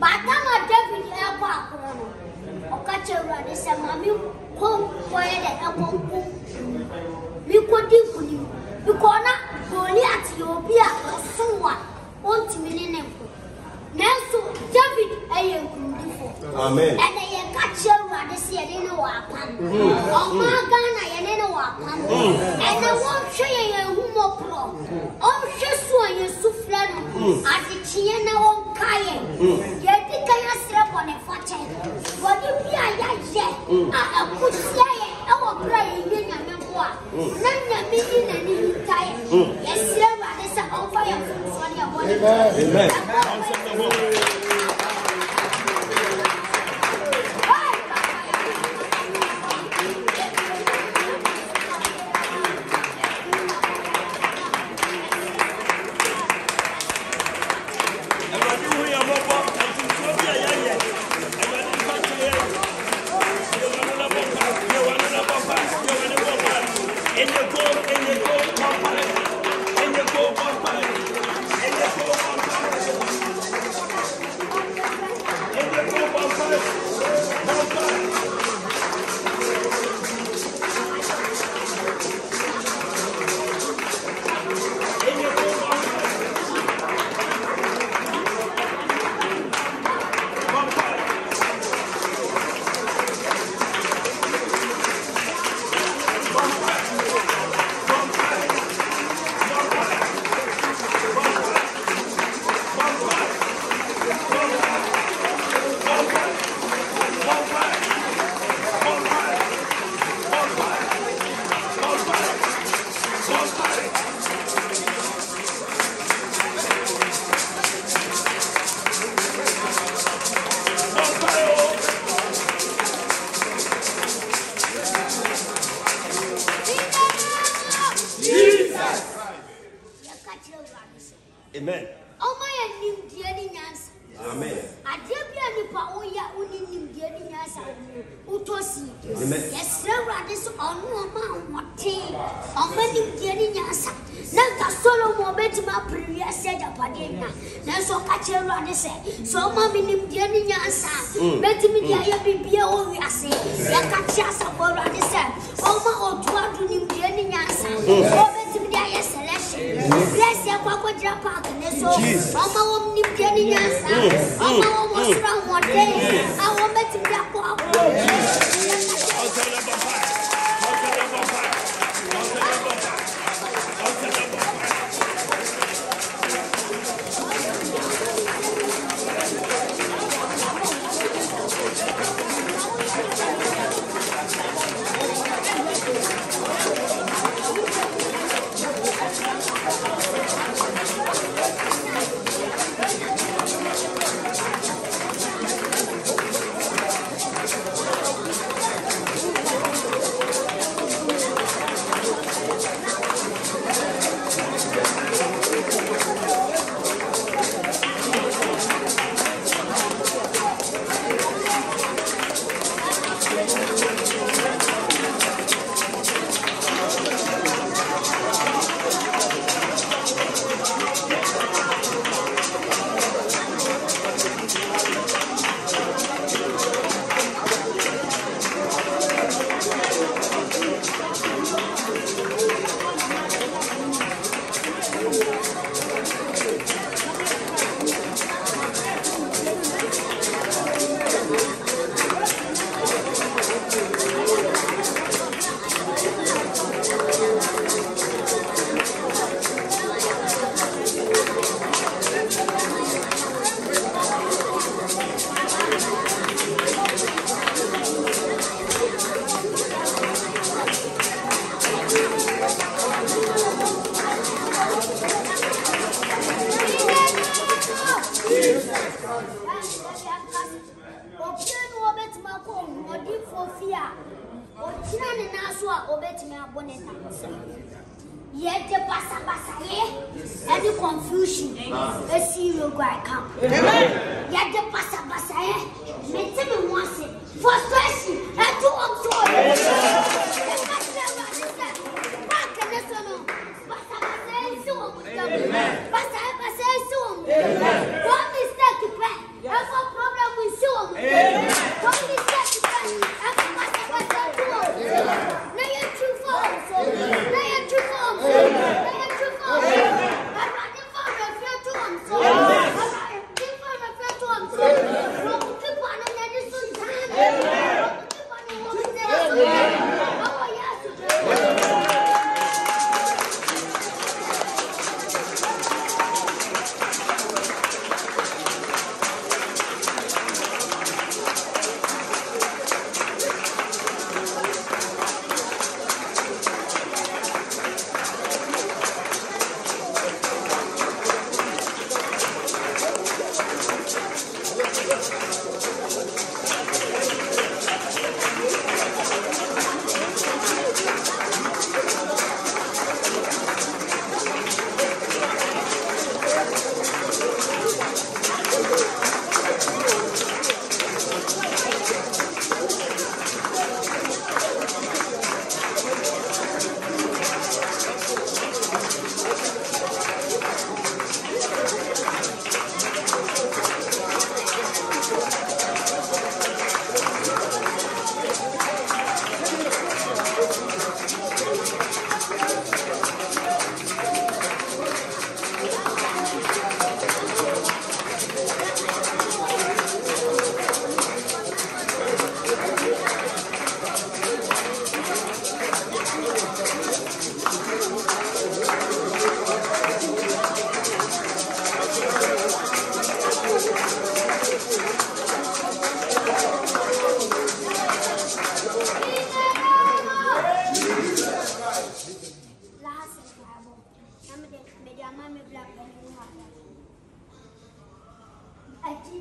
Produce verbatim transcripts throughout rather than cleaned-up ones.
Bata Madame Aqua, or catch a run, is a mammy home for a You could do for you. You corner, only at your beer or someone, won't million. Nelson, David, I am beautiful. Amen. And I catch a run, is a little wapan. Oh, my Ghana, a little wapan. And I won't say a woman pro. Oh, just one, you souffle as the Chiena. Yet the Kaya strap on a fortune. What you be a young I could say, I will pray in a memoir. None meeting and you tired. Yes, there is an offer for your Amen. Oh my new dear Nancy. Amen. I dare be any paoya only new dear Nancy. Utosi. Yes, there are this on one thing. On many dear Nancy. Now, solo moment my prayer said a padina. Now, so catch a run and say, so mommy named dear Nancy. Let me be all we are saying. Let catch us up all around the same. Oh, my old one to new dear Nancy. Bless your papa drop out and so on my own getting us on my own was wrong one day. I will bet you that walk. Yet the passa passa, and the confusion is zero. I come. Yet the passa passa, make them once for stretching and to obtain. Passa passa,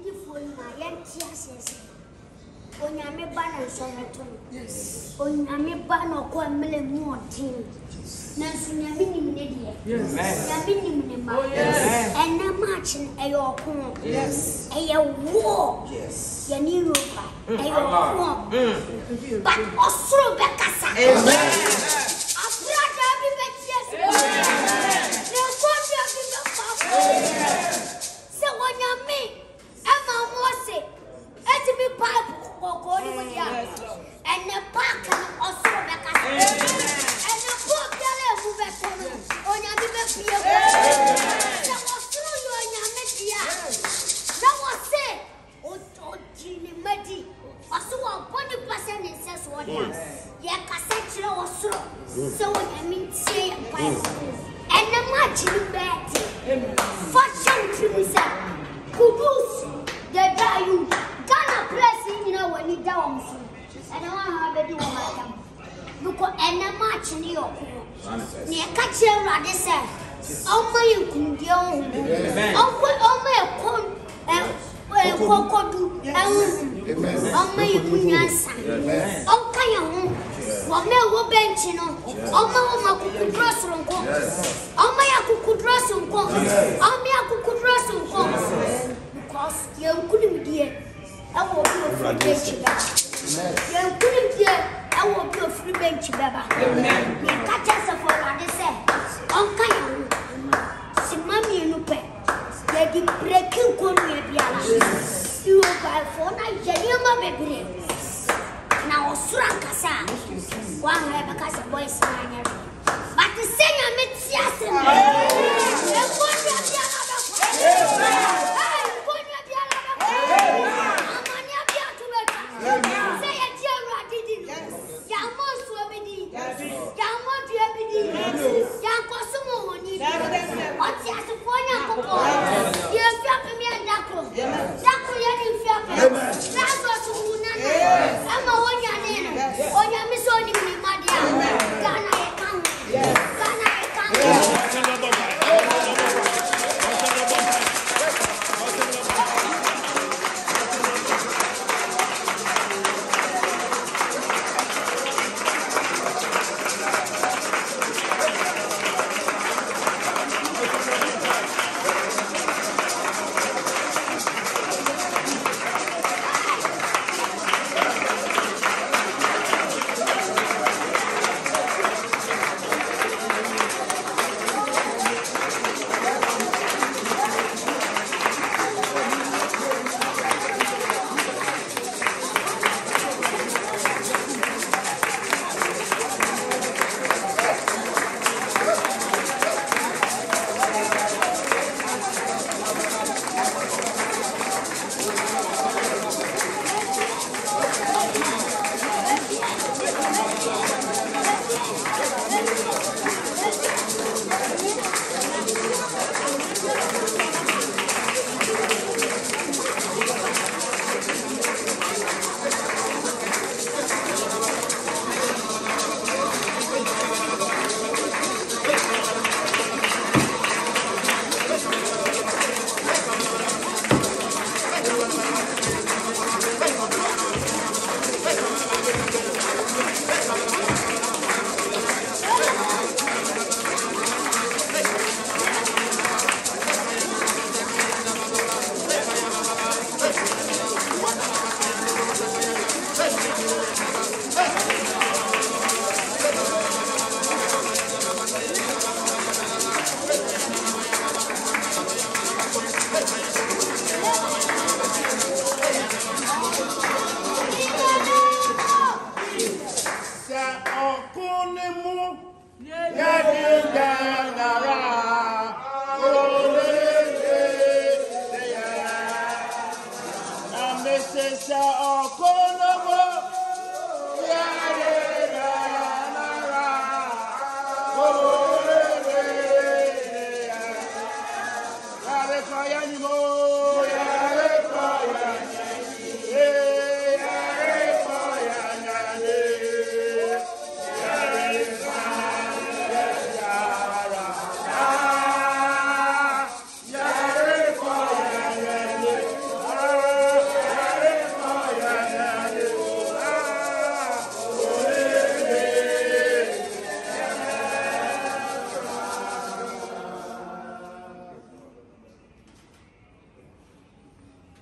did phone my young chassis. On a balance on a tone. Yes. On a ban or call million more teams. Nelson, I mean, yes. I mean, yes. And a marching a your home. Yes. A war. Yes. Your new a your home. But also Becassa. Amen. All right.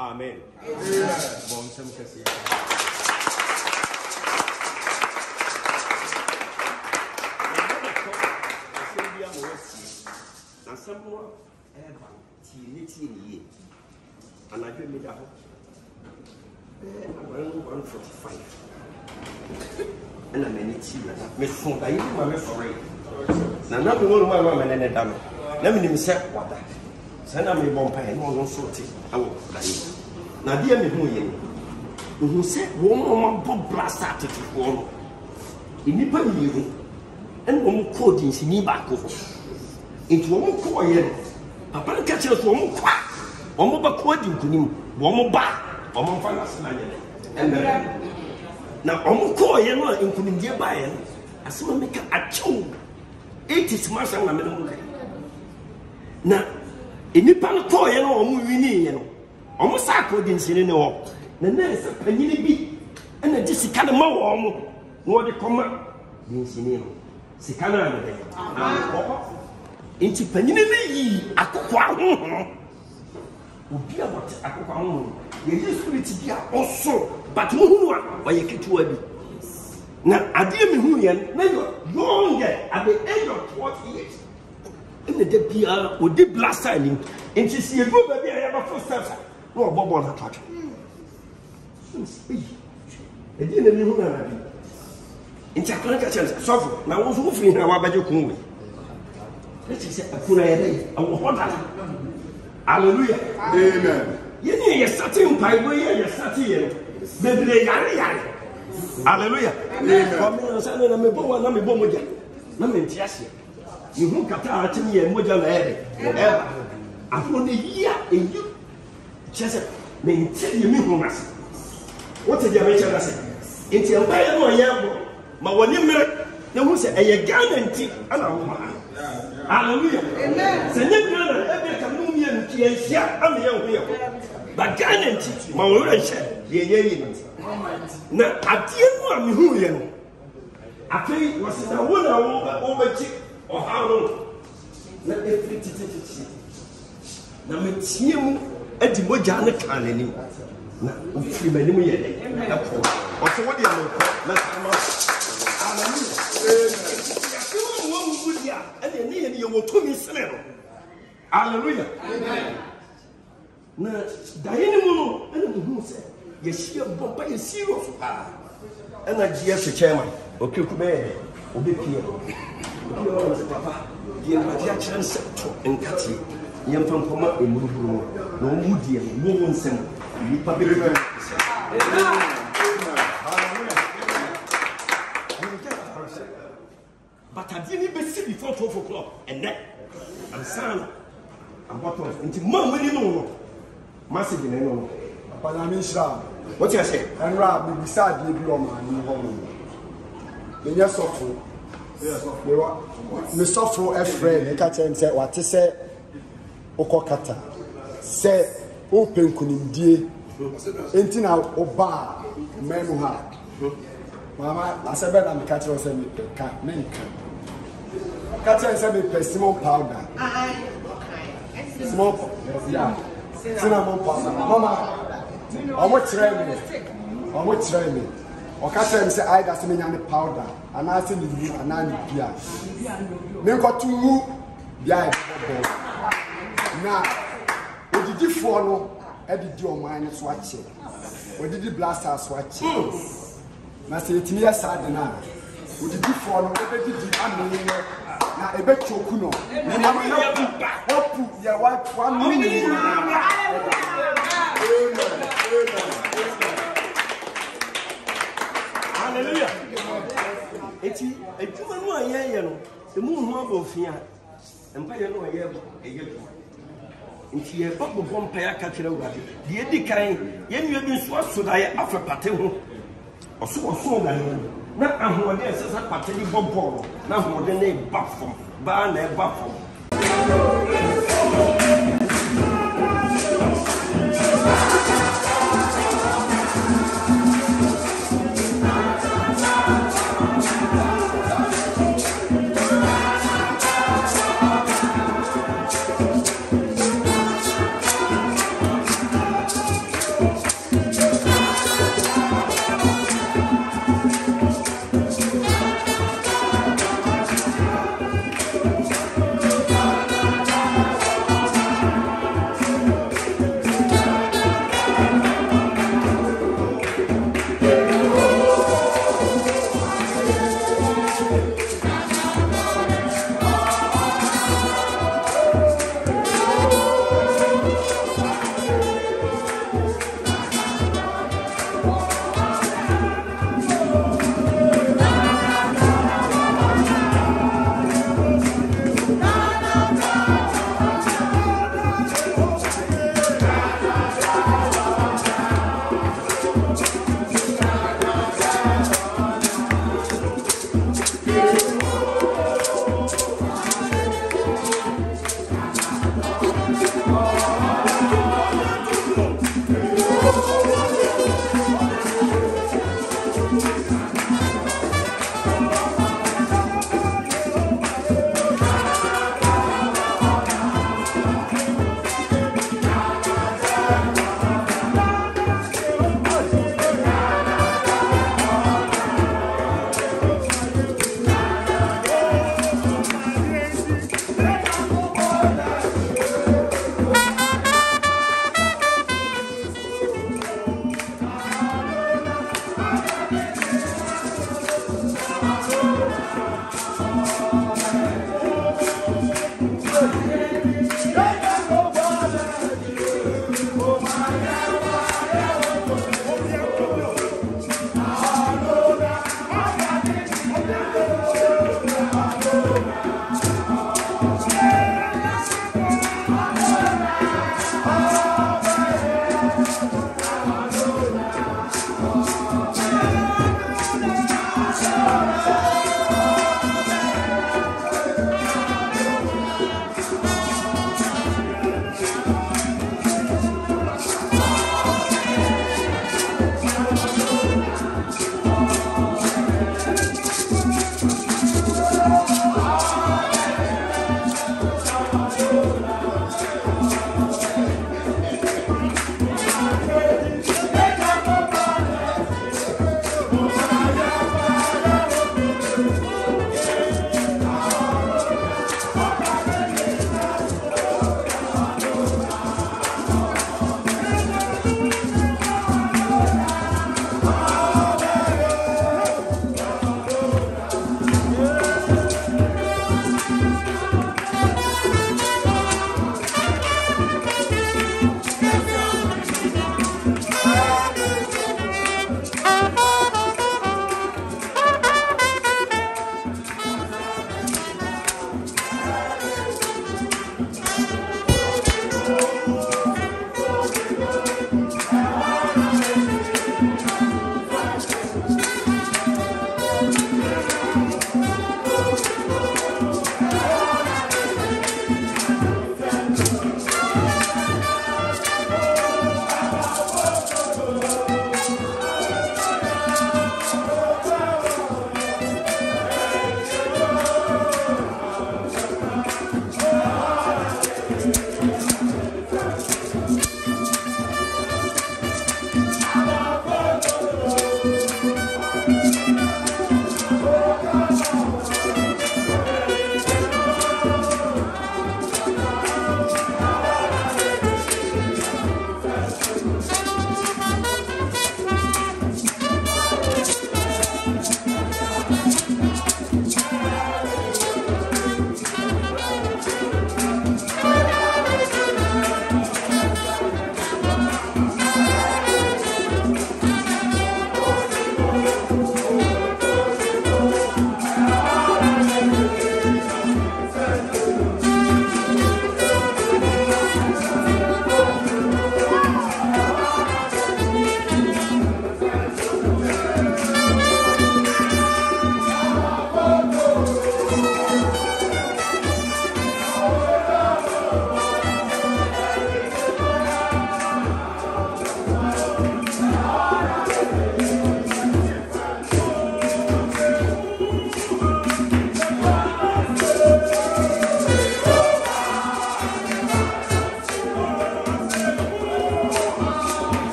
Amen. And I do meet up. One from five. And I'm in it. Now, not one woman and a damn. Let me say what that. Send me one pie and one sorting. I will die. Now, dear me, who said one woman bob blast at it one. In Nippon, you and one code in Sinibaco. Into one coil. Papa catches one quack. One more quad you can one more back, one more finance. And now, one more coil, you can get by. I saw make a chew. Eight is much and a minimum. Now, in the pan coil or moving, almost I couldn't see any walk. The nurse, a little bit, and a Jessica more or the common. Sicana, into Penini, I could walk. Be about Akokahun. You used to be here also, but who are you to be? Now, I dear me, who younger at the end of forty years. In the D P R would be blasting, and she see a good baby. I have a first answer. No, Bob on her touch. I didn't know who I am. In Chakraka, suffer. Now, who's moving in our Bajo Kumi? Let's say, I will hold that. Hallelujah. Amen. You need your certain pipe, you need your certain. Hallelujah. Amen. But guarantee, my own share, now, I tell you, who you I think it was a one hour over cheap or how long. Now, every titty. Now, me team at the Mojana Cannon. Now, we feel many million. Also, what do you know? Let's come on. Hallelujah. Amen. Now, Diane Mono, and who said, yes, you have by a zero. And I guess the chairman, okay, Obi Pierre, Papa, the Majachian Septo and Cathy, Yam from Poma and Mubro, no Moody and Moon Senate, you Papa. But I didn't even see before twelve o'clock, and that I'm sorry. Into Mamma, you know, Massive, you know, but I mean, Shram. What you say? And Rab, we beside the Blom and Home. The yes of food. The software, a friend, and catch and say what to say. Okokata say open couldn't deal. Ain't now Oba, Memoha. Mama, I said, I'm catching us and can't make it. Catch and say, persimmon powder. Small, yeah. Cinnamon powder. Mama, I would train me. I would train me. Or catch him say, I got some powder. And I see you and I need beer. Then got to move. Yeah, now, what did you follow? I did your mind swatch it. What did you blast us swatch it? Now say, it's me aside now. What did you follow? What did you do? Na ebe chokuno. Na mama ya ba. Opu ya wa kwa mini. Amen. Hallelujah. Eti ejuma nu ayeye no. Emu hu abofia. Empa ye no ayeye bo ejetu. Nti ye babo pompa ya ka kire urade. Die di kan ye nua bi nso asoda ye afepate ho. Oso oso na ni. Not a holiday, a party bomb, not more than a baffle, ban a baffle.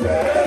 Hey!